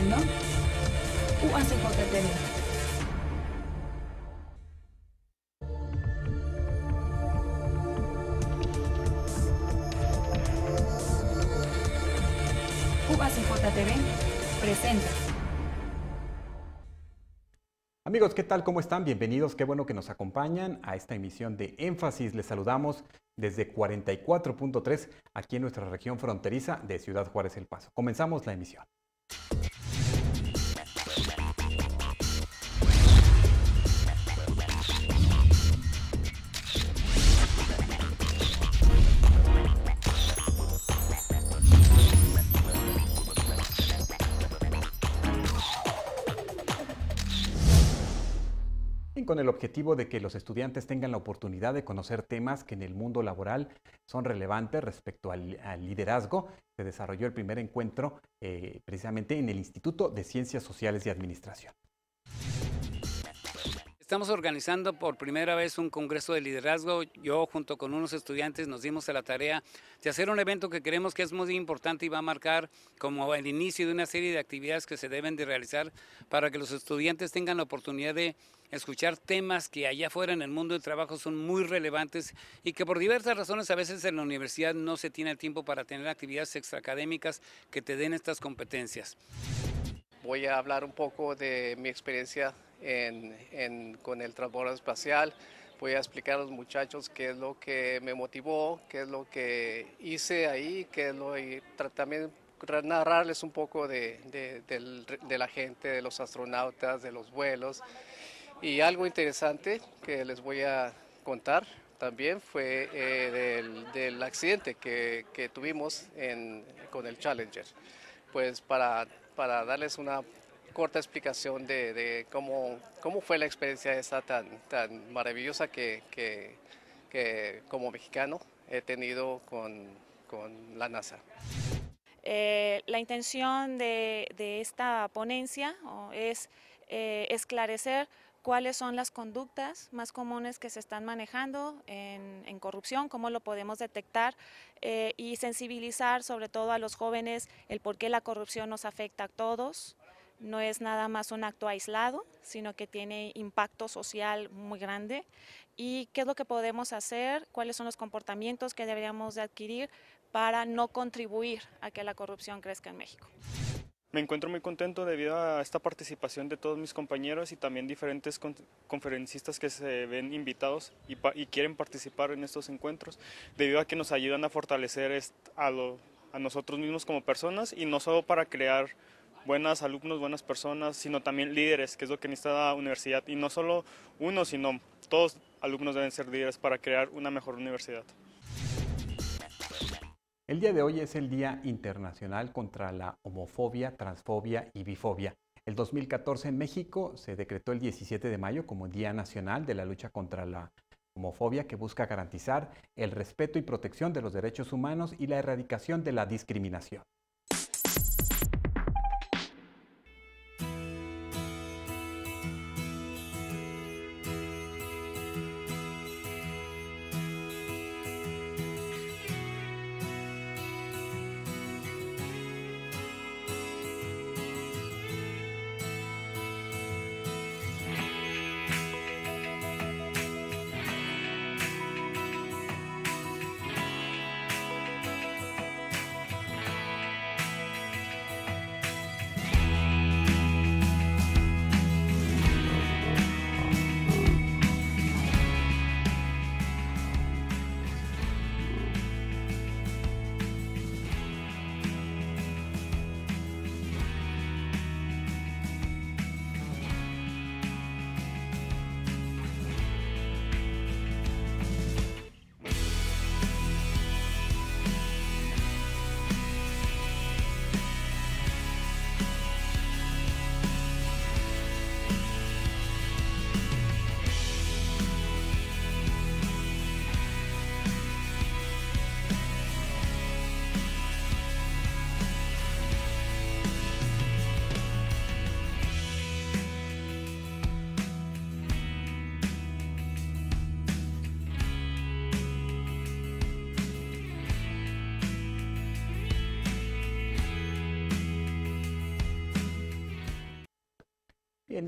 viendo UACJ TV. UACJ TV presenta. Amigos, ¿qué tal? ¿Cómo están? Bienvenidos. Qué bueno que nos acompañan a esta emisión de Énfasis. Les saludamos desde 44.3 aquí en nuestra región fronteriza de Ciudad Juárez, El Paso. Comenzamos la emisión. Con el objetivo de que los estudiantes tengan la oportunidad de conocer temas que en el mundo laboral son relevantes respecto al liderazgo, se desarrolló el primer encuentro precisamente en el Instituto de Ciencias Sociales y Administración. Estamos organizando por primera vez un congreso de liderazgo. Yo junto con unos estudiantes nos dimos a la tarea de hacer un evento que creemos que es muy importante y va a marcar como el inicio de una serie de actividades que se deben de realizar para que los estudiantes tengan la oportunidad de escuchar temas que allá afuera en el mundo del trabajo son muy relevantes y que por diversas razones a veces en la universidad no se tiene el tiempo para tener actividades extraacadémicas que te den estas competencias. Voy a hablar un poco de mi experiencia con el transbordador espacial. Voy a explicar a los muchachos qué es lo que me motivó, qué es lo que hice ahí, y también narrarles un poco de la gente, de los astronautas, de los vuelos. Y algo interesante que les voy a contar también fue del accidente que tuvimos con el Challenger. Pues para darles una corta explicación de cómo fue la experiencia esa tan maravillosa que como mexicano he tenido con la NASA. La intención de esta ponencia es esclarecer cuáles son las conductas más comunes que se están manejando en corrupción, cómo lo podemos detectar y sensibilizar sobre todo a los jóvenes el por qué la corrupción nos afecta a todos. No es nada más un acto aislado, sino que tiene impacto social muy grande. Y qué es lo que podemos hacer, cuáles son los comportamientos que deberíamos de adquirir para no contribuir a que la corrupción crezca en México. Me encuentro muy contento debido a esta participación de todos mis compañeros y también diferentes conferencistas que se ven invitados y quieren participar en estos encuentros, debido a que nos ayudan a fortalecer a nosotros mismos como personas y no solo para crear buenos alumnos, buenas personas, sino también líderes, que es lo que necesita la universidad. Y no solo uno, sino todos alumnos deben ser líderes para crear una mejor universidad. El día de hoy es el Día Internacional contra la Homofobia, Transfobia y Bifobia. El 2014 en México se decretó el 17 de mayo como Día Nacional de la Lucha contra la Homofobia, que busca garantizar el respeto y protección de los derechos humanos y la erradicación de la discriminación.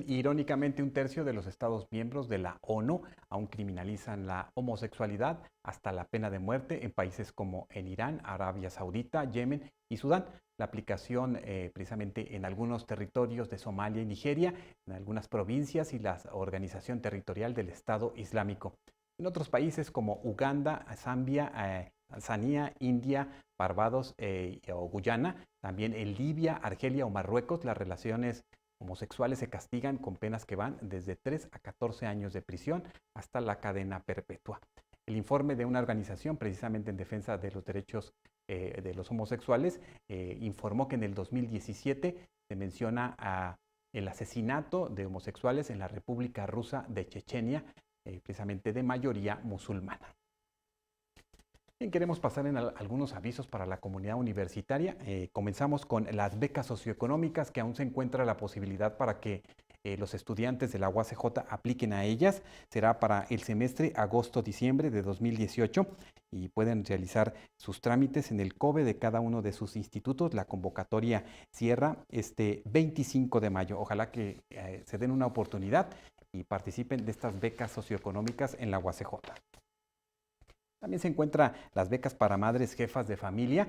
Irónicamente, un tercio de los estados miembros de la ONU aún criminalizan la homosexualidad hasta la pena de muerte en países como en Irán, Arabia Saudita, Yemen y Sudán. La aplicación precisamente en algunos territorios de Somalia y Nigeria, en algunas provincias y la Organización Territorial del Estado Islámico. En otros países como Uganda, Zambia, Tanzania, India, Barbados o Guyana, también en Libia, Argelia o Marruecos, las relaciones homosexuales se castigan con penas que van desde 3 a 14 años de prisión hasta la cadena perpetua. El informe de una organización precisamente en defensa de los derechos de los homosexuales informó que en el 2017 se menciona el asesinato de homosexuales en la República Rusa de Chechenia, precisamente de mayoría musulmana. Bien, queremos pasar en algunos avisos para la comunidad universitaria. Comenzamos con las becas socioeconómicas, que aún se encuentra la posibilidad para que los estudiantes de la UACJ apliquen a ellas. Será para el semestre agosto-diciembre de 2018 y pueden realizar sus trámites en el COBE de cada uno de sus institutos. La convocatoria cierra este 25 de mayo. Ojalá que se den una oportunidad y participen de estas becas socioeconómicas en la UACJ. También se encuentran las becas para madres jefas de familia.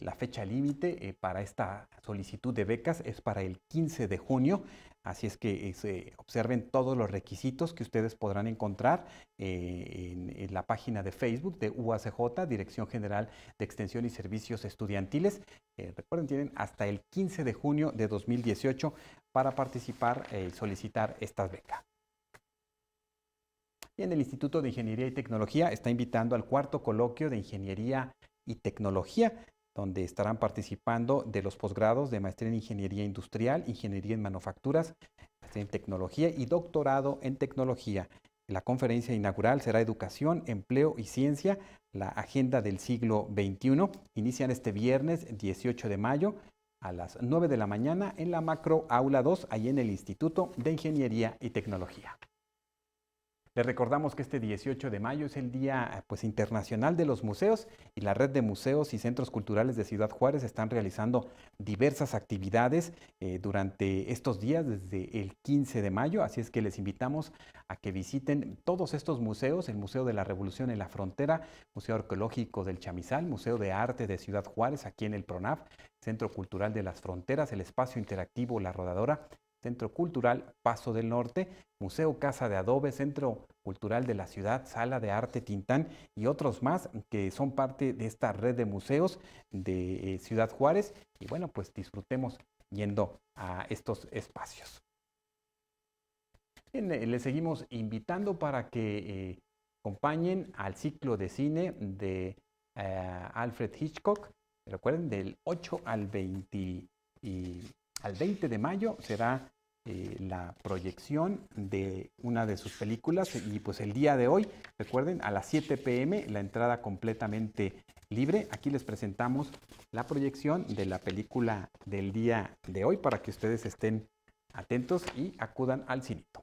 La fecha límite para esta solicitud de becas es para el 15 de junio. Así es que se observen todos los requisitos que ustedes podrán encontrar en la página de Facebook de UACJ, Dirección General de Extensión y Servicios Estudiantiles. Recuerden, tienen hasta el 15 de junio de 2018 para participar y solicitar estas becas. Y en el Instituto de Ingeniería y Tecnología está invitando al cuarto coloquio de Ingeniería y Tecnología, donde estarán participando de los posgrados de Maestría en Ingeniería Industrial, Ingeniería en Manufacturas, Maestría en Tecnología y Doctorado en Tecnología. La conferencia inaugural será Educación, Empleo y Ciencia, la agenda del siglo XXI. Inician este viernes 18 de mayo a las 9 de la mañana en la Macro Aula 2, ahí en el Instituto de Ingeniería y Tecnología. Les recordamos que este 18 de mayo es el Día Internacional de los Museos, y la Red de Museos y Centros Culturales de Ciudad Juárez están realizando diversas actividades durante estos días desde el 15 de mayo. Así es que les invitamos a que visiten todos estos museos: el Museo de la Revolución en la Frontera, Museo Arqueológico del Chamizal, Museo de Arte de Ciudad Juárez, aquí en el PRONAF, Centro Cultural de las Fronteras, el Espacio Interactivo La Rodadora, Centro Cultural Paso del Norte, Museo Casa de Adobe, Centro Cultural de la Ciudad, Sala de Arte Tintán y otros más que son parte de esta red de museos de Ciudad Juárez. Y bueno, pues disfrutemos yendo a estos espacios. Bien, les seguimos invitando para que acompañen al ciclo de cine de Alfred Hitchcock. Recuerden, del 8 al 20 de mayo será la proyección de una de sus películas, y pues el día de hoy, recuerden, a las 7 p.m. la entrada completamente libre. Aquí les presentamos la proyección de la película del día de hoy para que ustedes estén atentos y acudan al cinito.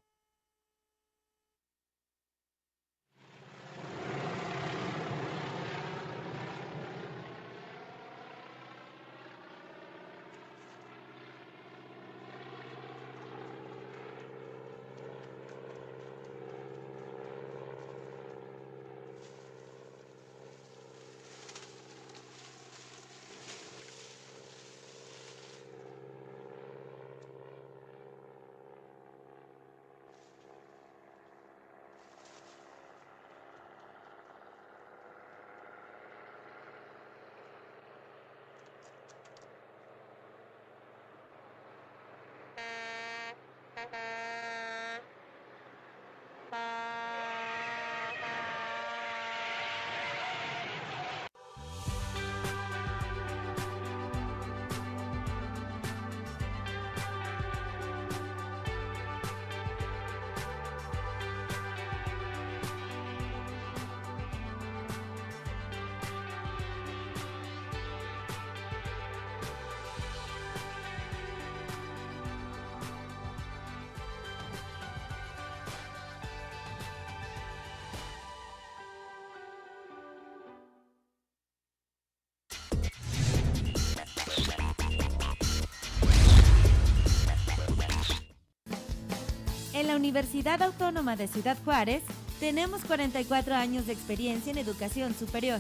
la Universidad Autónoma de Ciudad Juárez tenemos 44 años de experiencia en educación superior.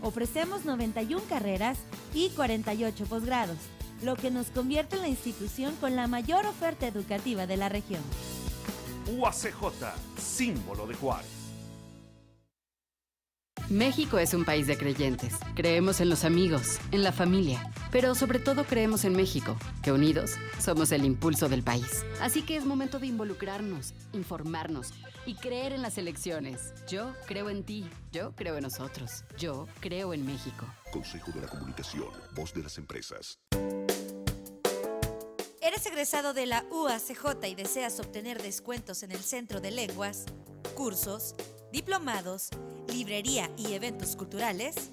Ofrecemos 91 carreras y 48 posgrados, lo que nos convierte en la institución con la mayor oferta educativa de la región. UACJ, símbolo de Juárez. México es un país de creyentes. Creemos en los amigos, en la familia, pero sobre todo creemos en México, que unidos somos el impulso del país. Así que es momento de involucrarnos, informarnos y creer en las elecciones. Yo creo en ti, yo creo en nosotros, yo creo en México. Consejo de la Comunicación, voz de las empresas. ¿Eres egresado de la UACJ y deseas obtener descuentos en el Centro de Lenguas, cursos, diplomados, librería y eventos culturales?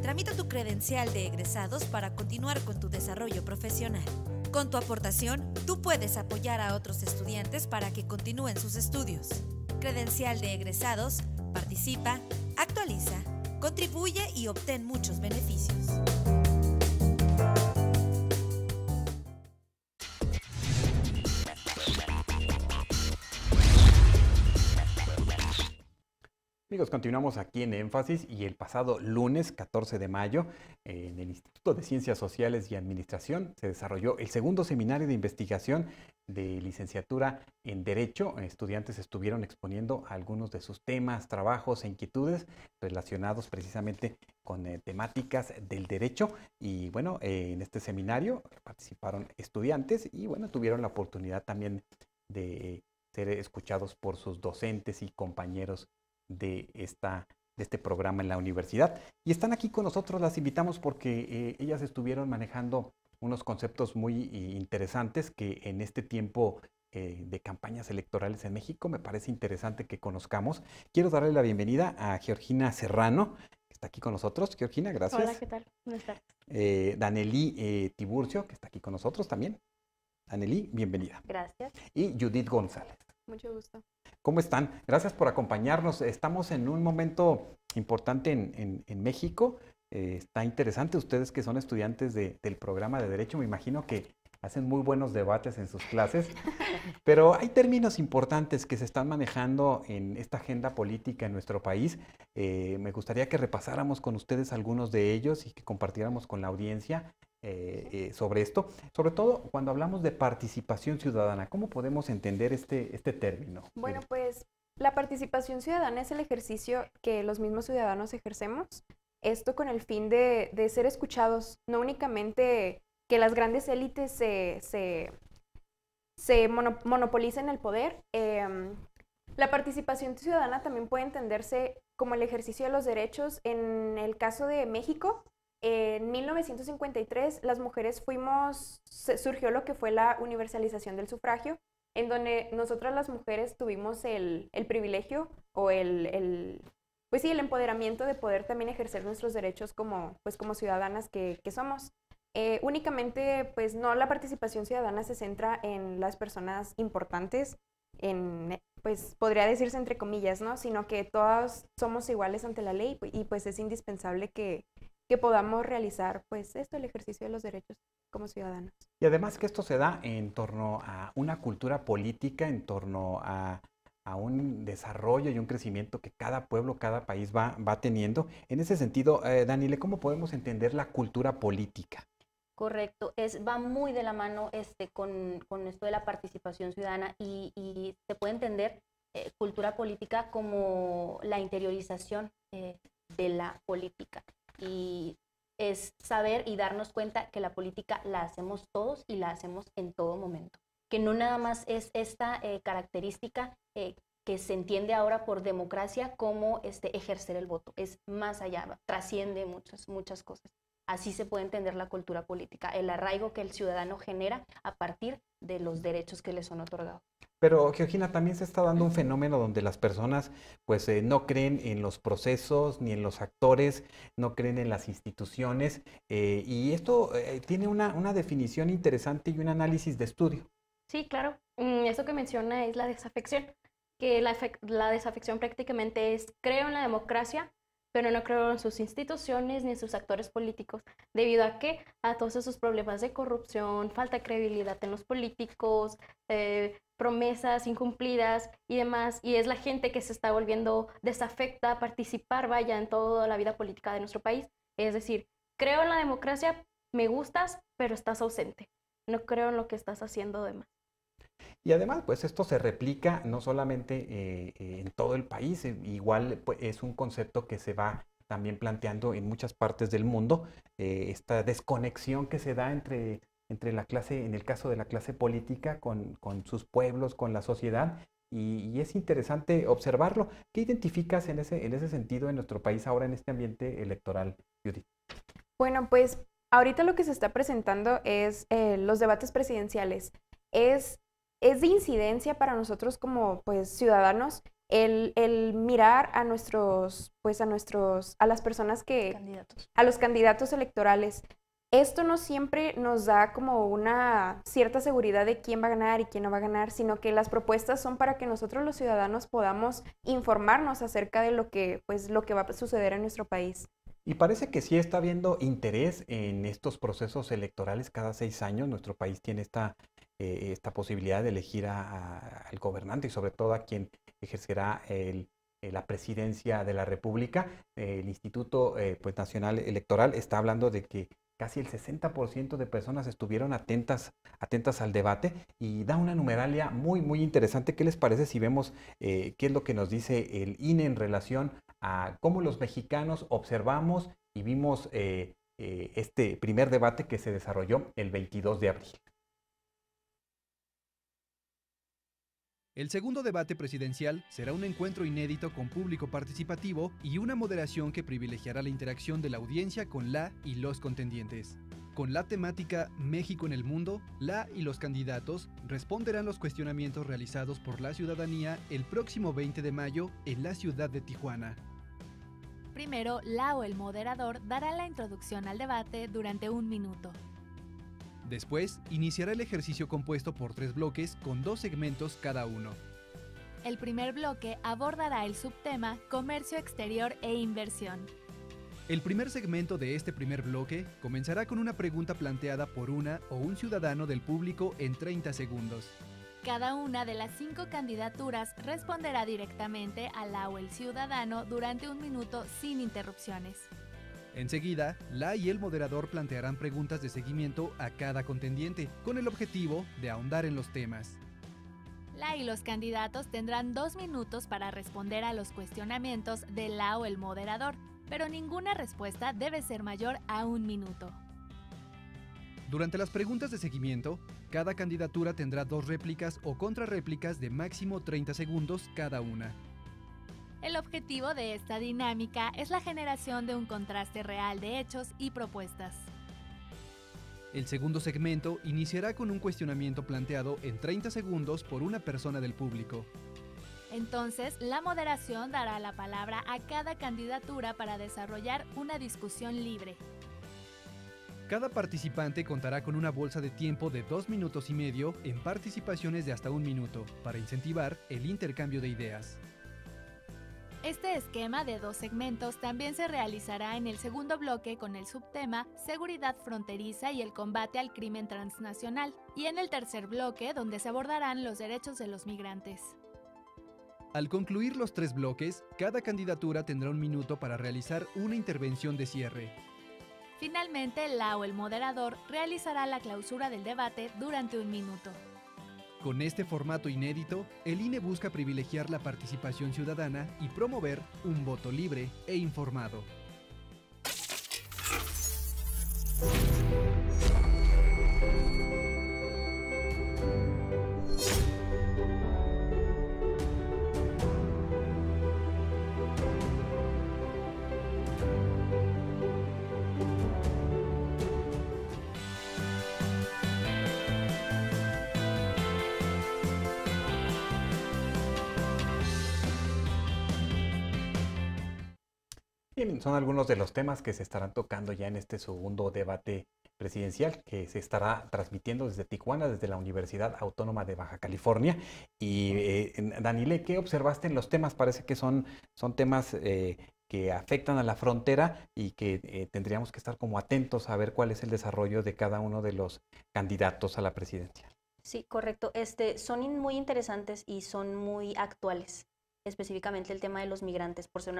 Tramita tu credencial de egresados para continuar con tu desarrollo profesional. Con tu aportación, tú puedes apoyar a otros estudiantes para que continúen sus estudios. Credencial de egresados, participa, actualiza, contribuye y obtén muchos beneficios. Amigos, continuamos aquí en Énfasis y el pasado lunes 14 de mayo en el Instituto de Ciencias Sociales y Administración se desarrolló el segundo seminario de investigación de licenciatura en Derecho. Estudiantes estuvieron exponiendo algunos de sus temas, trabajos e inquietudes relacionados precisamente con temáticas del derecho. Y bueno, en este seminario participaron estudiantes y bueno, tuvieron la oportunidad también de ser escuchados por sus docentes y compañeros de este programa en la universidad. Y están aquí con nosotros, las invitamos porque ellas estuvieron manejando unos conceptos muy interesantes que en este tiempo de campañas electorales en México me parece interesante que conozcamos. Quiero darle la bienvenida a Georgina Serrano, que está aquí con nosotros. Georgina, gracias. Hola, ¿qué tal? ¿Cómo estás? Danelí Tiburcio, que está aquí con nosotros también. Danelí, bienvenida. Gracias. Y Judith González. Mucho gusto. ¿Cómo están? Gracias por acompañarnos. Estamos en un momento importante en México. Está interesante. Ustedes que son estudiantes del programa de Derecho, me imagino que hacen muy buenos debates en sus clases. Pero hay términos importantes que se están manejando en esta agenda política en nuestro país. Me gustaría que repasáramos con ustedes algunos de ellos y que compartiéramos con la audiencia sobre esto, sobre todo cuando hablamos de participación ciudadana. ¿Cómo podemos entender este término? Bueno, pues la participación ciudadana es el ejercicio que los mismos ciudadanos ejercemos, esto con el fin de ser escuchados, no únicamente que las grandes élites se monopolicen el poder. La participación ciudadana también puede entenderse como el ejercicio de los derechos. En el caso de México, en 1953, las mujeres surgió lo que fue la universalización del sufragio, en donde nosotras las mujeres tuvimos el privilegio o el empoderamiento de poder también ejercer nuestros derechos como ciudadanas que somos. Únicamente, pues no, la participación ciudadana se centra en las personas importantes, pues podría decirse entre comillas, ¿no? Sino que todas somos iguales ante la ley y pues es indispensable que podamos realizar pues el ejercicio de los derechos como ciudadanos. Y además que esto se da en torno a una cultura política, en torno a un desarrollo y un crecimiento que cada pueblo, cada país va teniendo. En ese sentido, Danelí, ¿cómo podemos entender la cultura política? Correcto, va muy de la mano con esto de la participación ciudadana y se puede entender cultura política como la interiorización de la política. Y es saber y darnos cuenta que la política la hacemos todos y la hacemos en todo momento. Que no nada más es esta característica que se entiende ahora por democracia como ejercer el voto. Es más allá, trasciende muchas cosas. Así se puede entender la cultura política, el arraigo que el ciudadano genera a partir de los derechos que le son otorgados. Pero, Georgina, también se está dando un fenómeno donde las personas pues no creen en los procesos, ni en los actores, no creen en las instituciones, y esto tiene una definición interesante y un análisis de estudio. Sí, claro. Eso que menciona es la desafección, que la desafección prácticamente es creo en la democracia, pero no creo en sus instituciones ni en sus actores políticos, debido a que a todos esos problemas de corrupción, falta de credibilidad en los políticos, promesas incumplidas y demás, y es la gente que se está volviendo desafecta a participar, vaya, en toda la vida política de nuestro país. Es decir, creo en la democracia, me gustas, pero estás ausente. No creo en lo que estás haciendo de más. Y además, pues esto se replica no solamente en todo el país, igual pues, es un concepto que se va también planteando en muchas partes del mundo, esta desconexión que se da entre la clase, en el caso de la clase política, con sus pueblos, con la sociedad, y es interesante observarlo. ¿Qué identificas en ese sentido en nuestro país ahora en este ambiente electoral, Judith? Bueno, pues ahorita lo que se está presentando es los debates presidenciales. Es de incidencia para nosotros como pues, ciudadanos el mirar a nuestros, pues a las personas que, a los candidatos electorales. Esto no siempre nos da como una cierta seguridad de quién va a ganar y quién no va a ganar, sino que las propuestas son para que nosotros los ciudadanos podamos informarnos acerca de lo que va a suceder en nuestro país. Y parece que sí está habiendo interés en estos procesos electorales. Cada 6 años nuestro país tiene esta posibilidad de elegir al gobernante y sobre todo a quien ejercerá la presidencia de la República. El Instituto pues, Nacional Electoral está hablando de que casi el 60% de personas estuvieron atentas al debate y da una numeralia muy, muy interesante. ¿Qué les parece si vemos qué es lo que nos dice el INE en relación a cómo los mexicanos observamos y vimos este primer debate que se desarrolló el 22 de abril? El segundo debate presidencial será un encuentro inédito con público participativo y una moderación que privilegiará la interacción de la audiencia con la y los contendientes. Con la temática México en el mundo, la y los candidatos responderán los cuestionamientos realizados por la ciudadanía el próximo 20 de mayo en la ciudad de Tijuana. Primero, la o el moderador dará la introducción al debate durante 1 minuto. Después, iniciará el ejercicio compuesto por 3 bloques con 2 segmentos cada uno. El primer bloque abordará el subtema Comercio Exterior e Inversión. El primer segmento de este primer bloque comenzará con una pregunta planteada por una o un ciudadano del público en 30 segundos. Cada una de las 5 candidaturas responderá directamente a la o el ciudadano durante 1 minuto sin interrupciones. Enseguida, la y el moderador plantearán preguntas de seguimiento a cada contendiente, con el objetivo de ahondar en los temas. La y los candidatos tendrán 2 minutos para responder a los cuestionamientos de la o el moderador, pero ninguna respuesta debe ser mayor a 1 minuto. Durante las preguntas de seguimiento, cada candidatura tendrá 2 réplicas o contrarréplicas de máximo 30 segundos cada una. El objetivo de esta dinámica es la generación de un contraste real de hechos y propuestas. El segundo segmento iniciará con un cuestionamiento planteado en 30 segundos por una persona del público. Entonces, la moderación dará la palabra a cada candidatura para desarrollar una discusión libre. Cada participante contará con una bolsa de tiempo de 2 minutos y medio en participaciones de hasta 1 minuto para incentivar el intercambio de ideas. Este esquema de 2 segmentos también se realizará en el segundo bloque con el subtema Seguridad fronteriza y el combate al crimen transnacional, y en el tercer bloque donde se abordarán los derechos de los migrantes. Al concluir los 3 bloques, cada candidatura tendrá 1 minuto para realizar una intervención de cierre. Finalmente, la o el moderador realizará la clausura del debate durante 1 minuto. Con este formato inédito, el INE busca privilegiar la participación ciudadana y promover un voto libre e informado. Bien, son algunos de los temas que se estarán tocando ya en este segundo debate presidencial que se estará transmitiendo desde Tijuana, desde la Universidad Autónoma de Baja California. Y Danelí, ¿qué observaste en los temas? Parece que son temas que afectan a la frontera y que tendríamos que estar como atentos a ver cuál es el desarrollo de cada uno de los candidatos a la presidencia. Sí, correcto. Son muy interesantes y son muy actuales, específicamente el tema de los migrantes, por ser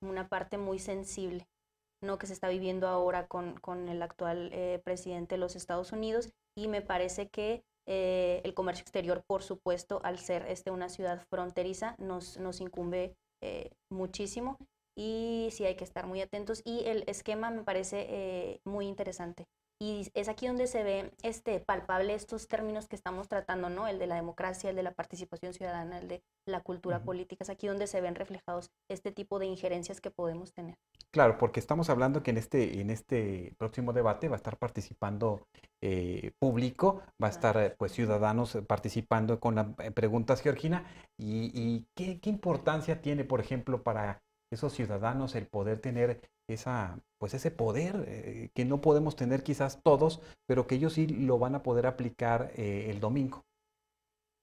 una parte muy sensible, ¿no?, que se está viviendo ahora con el actual presidente de los Estados Unidos, y me parece que el comercio exterior, por supuesto, al ser una ciudad fronteriza, nos incumbe muchísimo, y sí hay que estar muy atentos, y el esquema me parece muy interesante. Y es aquí donde se ve palpable estos términos que estamos tratando, ¿no? El de la democracia, el de la participación ciudadana, el de la cultura política. Es aquí donde se ven reflejados este tipo de injerencias que podemos tener. Claro, porque estamos hablando que en este próximo debate va a estar participando público, va a estar pues ciudadanos participando con las preguntas, Georgina. ¿Y qué importancia tiene, por ejemplo, para esos ciudadanos el poder tener ese poder que no podemos tener quizás todos, pero que ellos sí lo van a poder aplicar el domingo?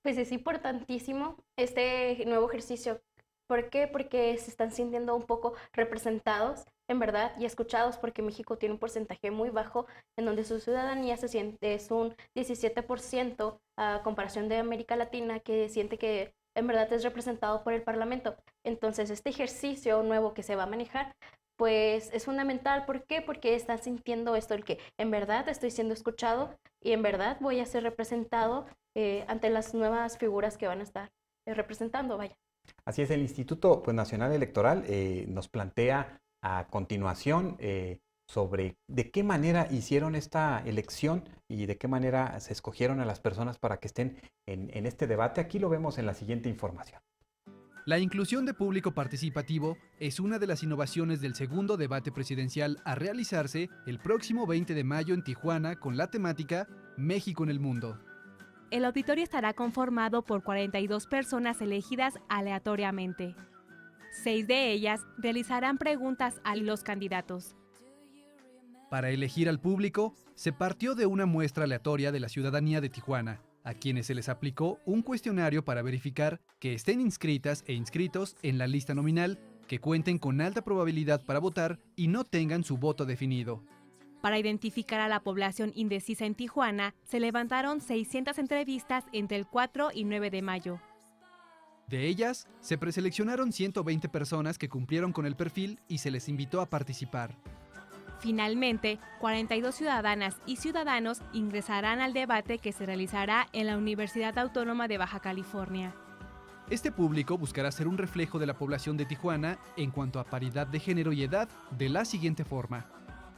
Pues es importantísimo este nuevo ejercicio. ¿Por qué? Porque se están sintiendo un poco representados, en verdad, y escuchados, porque México tiene un porcentaje muy bajo en donde su ciudadanía se siente, es un 17% a comparación de América Latina, que siente que en verdad es representado por el Parlamento. Entonces, este ejercicio nuevo que se va a manejar, pues es fundamental. ¿Por qué? Porque están sintiendo esto, el que en verdad estoy siendo escuchado y en verdad voy a ser representado ante las nuevas figuras que van a estar representando, vaya. Así es, el Instituto Nacional Electoral nos plantea a continuación sobre de qué manera hicieron esta elección y de qué manera se escogieron a las personas para que estén en este debate. Aquí lo vemos en la siguiente información. La inclusión de público participativo es una de las innovaciones del segundo debate presidencial a realizarse el próximo 20 de mayo en Tijuana con la temática México en el Mundo. El auditorio estará conformado por 42 personas elegidas aleatoriamente. 6 de ellas realizarán preguntas a los candidatos. Para elegir al público, se partió de una muestra aleatoria de la ciudadanía de Tijuana, a quienes se les aplicó un cuestionario para verificar que estén inscritas e inscritos en la lista nominal, que cuenten con alta probabilidad para votar y no tengan su voto definido. Para identificar a la población indecisa en Tijuana, se levantaron 600 entrevistas entre el 4 y 9 de mayo. De ellas, se preseleccionaron 120 personas que cumplieron con el perfil y se les invitó a participar. Finalmente, 42 ciudadanas y ciudadanos ingresarán al debate que se realizará en la Universidad Autónoma de Baja California. Este público buscará ser un reflejo de la población de Tijuana en cuanto a paridad de género y edad de la siguiente forma.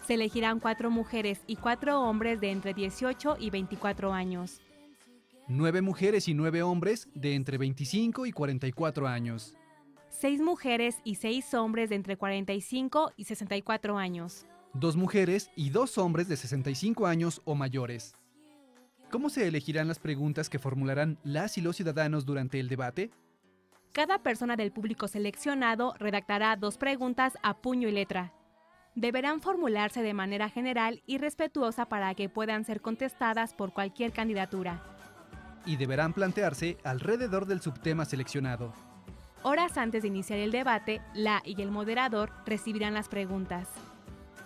Se elegirán 4 mujeres y 4 hombres de entre 18 y 24 años. 9 mujeres y 9 hombres de entre 25 y 44 años. 6 mujeres y 6 hombres de entre 45 y 64 años. 2 mujeres y 2 hombres de 65 años o mayores. ¿Cómo se elegirán las preguntas que formularán las y los ciudadanos durante el debate? Cada persona del público seleccionado redactará 2 preguntas a puño y letra. Deberán formularse de manera general y respetuosa para que puedan ser contestadas por cualquier candidatura. Y deberán plantearse alrededor del subtema seleccionado. Horas antes de iniciar el debate, la y el moderador recibirán las preguntas.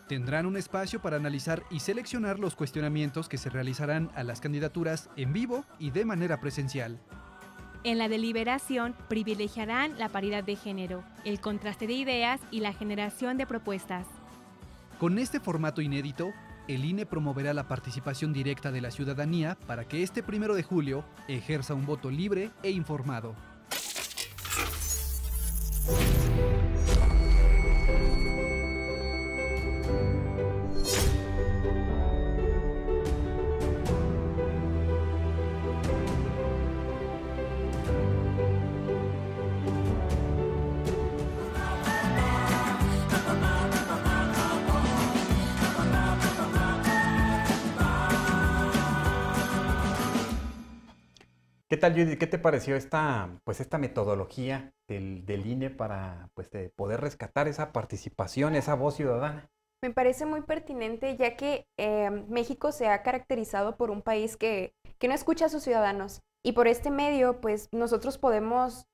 Tendrán un espacio para analizar y seleccionar los cuestionamientos que se realizarán a las candidaturas en vivo y de manera presencial. En la deliberación privilegiarán la paridad de género, el contraste de ideas y la generación de propuestas. Con este formato inédito, el INE promoverá la participación directa de la ciudadanía para que este 1 de julio ejerza un voto libre e informado. ¿Qué tal, Judith? ¿Qué te pareció esta metodología del INE para de poder rescatar esa participación, esa voz ciudadana? Me parece muy pertinente, ya que México se ha caracterizado por un país que no escucha a sus ciudadanos, y por este medio nosotros podemos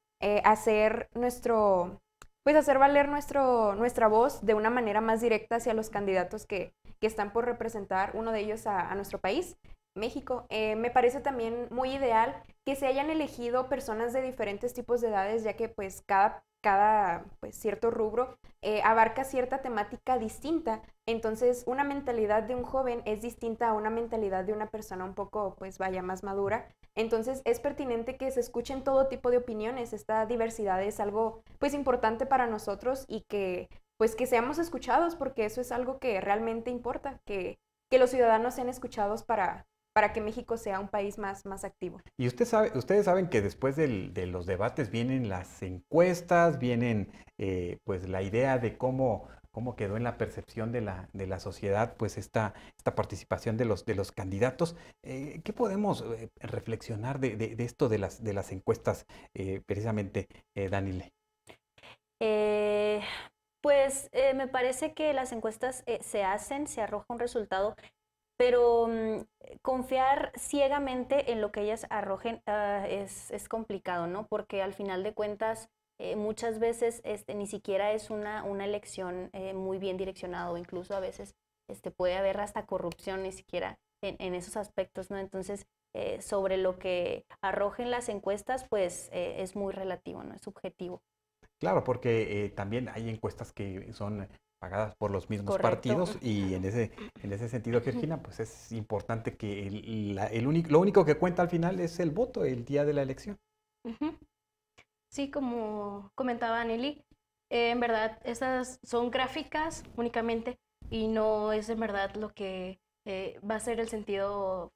hacer nuestro pues hacer valer nuestra voz de una manera más directa hacia los candidatos que están por representar, uno de ellos a nuestro país, México. Me parece también muy ideal que se hayan elegido personas de diferentes tipos de edades, ya que pues cada pues, cierto rubro abarca cierta temática distinta. Entonces, una mentalidad de un joven es distinta a una mentalidad de una persona un poco, pues vaya, más madura. Entonces, es pertinente que se escuchen todo tipo de opiniones. Esta diversidad es algo, pues, importante para nosotros y que, pues, que seamos escuchados, porque eso es algo que realmente importa, que los ciudadanos sean escuchados para que México sea un país más activo. Y ustedes saben que después de los debates vienen las encuestas, vienen pues la idea de cómo quedó en la percepción de la sociedad pues esta participación de los candidatos. ¿Qué podemos reflexionar de esto de las encuestas precisamente, Danelí? Pues me parece que las encuestas se arroja un resultado, pero confiar ciegamente en lo que ellas arrojen es complicado, ¿no? Porque al final de cuentas muchas veces ni siquiera es una elección muy bien direccionada, o incluso a veces puede haber hasta corrupción ni siquiera en esos aspectos, ¿no? Entonces, sobre lo que arrojen las encuestas, pues es muy relativo, ¿no? Es subjetivo. Claro, porque también hay encuestas que son pagadas por los mismos Correcto. Partidos, y en ese sentido, Georgina, pues es importante que lo único que cuenta al final es el voto el día de la elección. Sí, como comentaba Danelí, en verdad estas son gráficas únicamente y no es en verdad lo que va a ser el sentido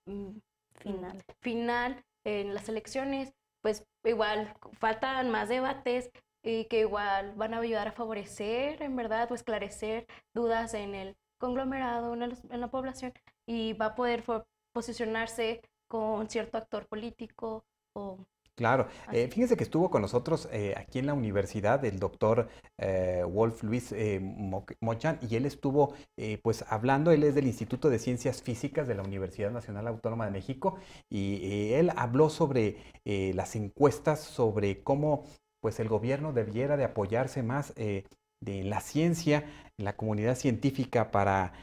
final en las elecciones. Pues igual faltan más debates y que igual van a ayudar a favorecer, en verdad, o esclarecer dudas en el conglomerado, en la población, y va a poder posicionarse con cierto actor político o... Claro. Fíjense que estuvo con nosotros aquí en la universidad el doctor Wolf Luis Mochan, y él estuvo pues hablando. Él es del Instituto de Ciencias Físicas de la Universidad Nacional Autónoma de México, y él habló sobre las encuestas, sobre cómo pues el gobierno debiera de apoyarse más de la ciencia, la comunidad científica, para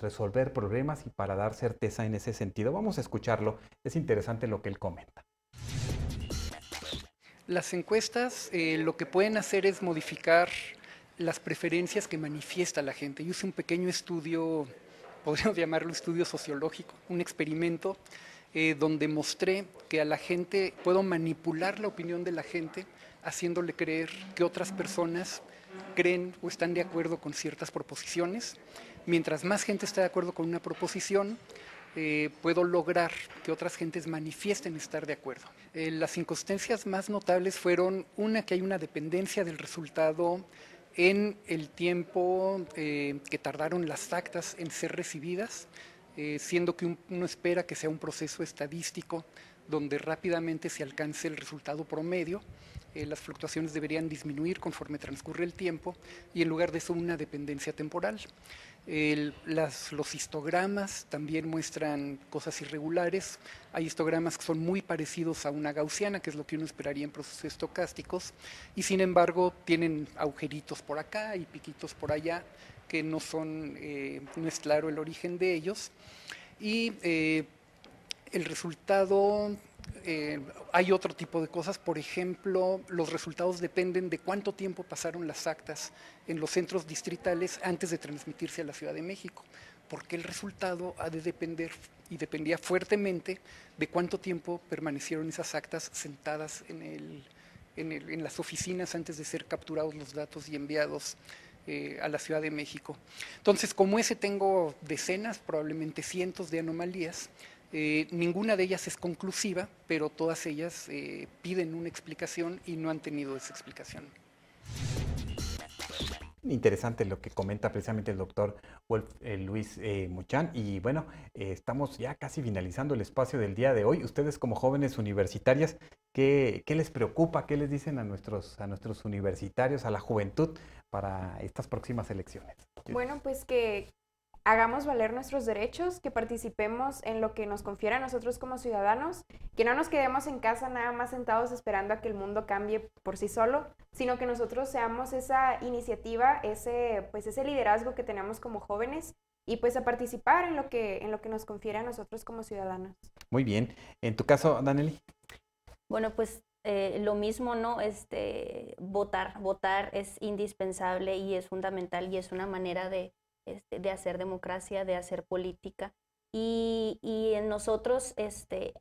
resolver problemas y para dar certeza en ese sentido. Vamos a escucharlo, es interesante lo que él comenta. Las encuestas lo que pueden hacer es modificar las preferencias que manifiesta la gente. Yo hice un pequeño estudio, podríamos llamarlo estudio sociológico, un experimento, donde mostré que a la gente puedo manipular la opinión de la gente haciéndole creer que otras personas creen o están de acuerdo con ciertas proposiciones. Mientras más gente está de acuerdo con una proposición, puedo lograr que otras gentes manifiesten estar de acuerdo. Las inconsistencias más notables fueron que hay una dependencia del resultado en el tiempo que tardaron las actas en ser recibidas, siendo que uno espera que sea un proceso estadístico donde rápidamente se alcance el resultado promedio. Las fluctuaciones deberían disminuir conforme transcurre el tiempo, y en lugar de eso una dependencia temporal. Los histogramas también muestran cosas irregulares. Hay histogramas que son muy parecidos a una gaussiana, que es lo que uno esperaría en procesos estocásticos, y sin embargo tienen agujeritos por acá y piquitos por allá, que no es claro el origen de ellos. Y el resultado... hay otro tipo de cosas. Por ejemplo, los resultados dependen de cuánto tiempo pasaron las actas en los centros distritales antes de transmitirse a la Ciudad de México, porque el resultado ha de depender, y dependía fuertemente, de cuánto tiempo permanecieron esas actas sentadas en las oficinas antes de ser capturados los datos y enviados a la Ciudad de México. Entonces, como ese tengo decenas, probablemente cientos de anomalías. Ninguna de ellas es conclusiva, pero todas ellas piden una explicación y no han tenido esa explicación. Interesante lo que comenta precisamente el doctor Wolf Luis Mochan. Y bueno, estamos ya casi finalizando el espacio del día de hoy. Ustedes, como jóvenes universitarias, ¿qué les preocupa? ¿Qué les dicen a nuestros universitarios, a la juventud, para estas próximas elecciones? Bueno, pues que hagamos valer nuestros derechos, que participemos en lo que nos confiera a nosotros como ciudadanos, que no nos quedemos en casa nada más sentados esperando a que el mundo cambie por sí solo, sino que nosotros seamos esa iniciativa, ese liderazgo que tenemos como jóvenes, y pues a participar en lo que nos confiere a nosotros como ciudadanos. Muy bien. En tu caso, Danelí. Bueno, pues lo mismo, ¿no? Votar es indispensable y es fundamental y es una manera de hacer democracia, de hacer política. Y en nosotros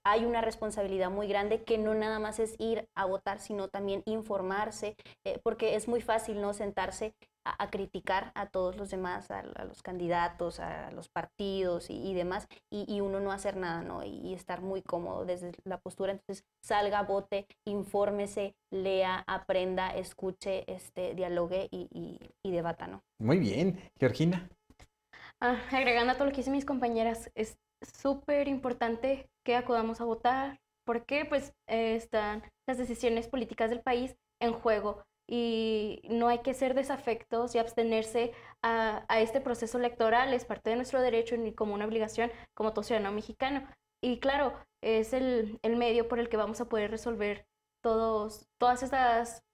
hay una responsabilidad muy grande que no nada más es ir a votar, sino también informarse, porque es muy fácil, ¿no?, sentarse a criticar a todos los demás, a los candidatos, a los partidos y demás, y uno no hacer nada, ¿no?, y estar muy cómodo desde la postura. Entonces salga, vote, infórmese, lea, aprenda, escuche, dialogue y debata, ¿no? Muy bien. Georgina. Agregando a todo lo que dicen mis compañeras, es súper importante que acudamos a votar, porque pues están las decisiones políticas del país en juego, y no hay que ser desafectos y abstenerse a este proceso electoral. Es parte de nuestro derecho y como una obligación como todo ciudadano mexicano. Y claro, es el medio por el que vamos a poder resolver todas estas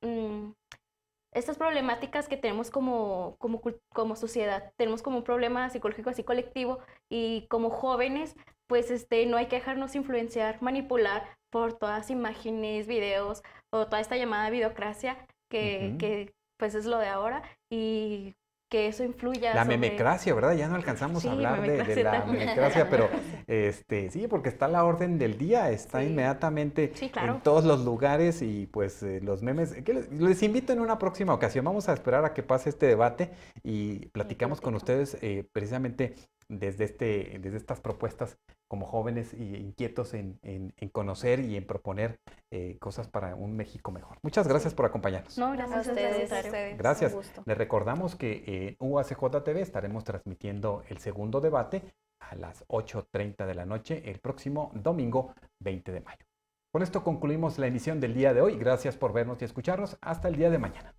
problemáticas que tenemos como sociedad. Tenemos como un problema psicológico así colectivo, y como jóvenes pues no hay que dejarnos influenciar, manipular por todas las imágenes, videos o toda esta llamada videocracia que pues es lo de ahora, y que eso influya. La memecracia, ¿verdad? Ya no alcanzamos a hablar de la memecracia, pero sí, porque está la orden del día, está inmediatamente en todos los lugares, y pues los memes. Les invito en una próxima ocasión, vamos a esperar a que pase este debate y platicamos con ustedes precisamente desde estas propuestas como jóvenes e inquietos en conocer y en proponer cosas para un México mejor. Muchas gracias por acompañarnos. No, gracias a ustedes. Gracias. Les recordamos que en UACJ TV estaremos transmitiendo el segundo debate a las 8:30 de la noche el próximo domingo 20 de mayo. Con esto concluimos la emisión del día de hoy. Gracias por vernos y escucharnos. Hasta el día de mañana.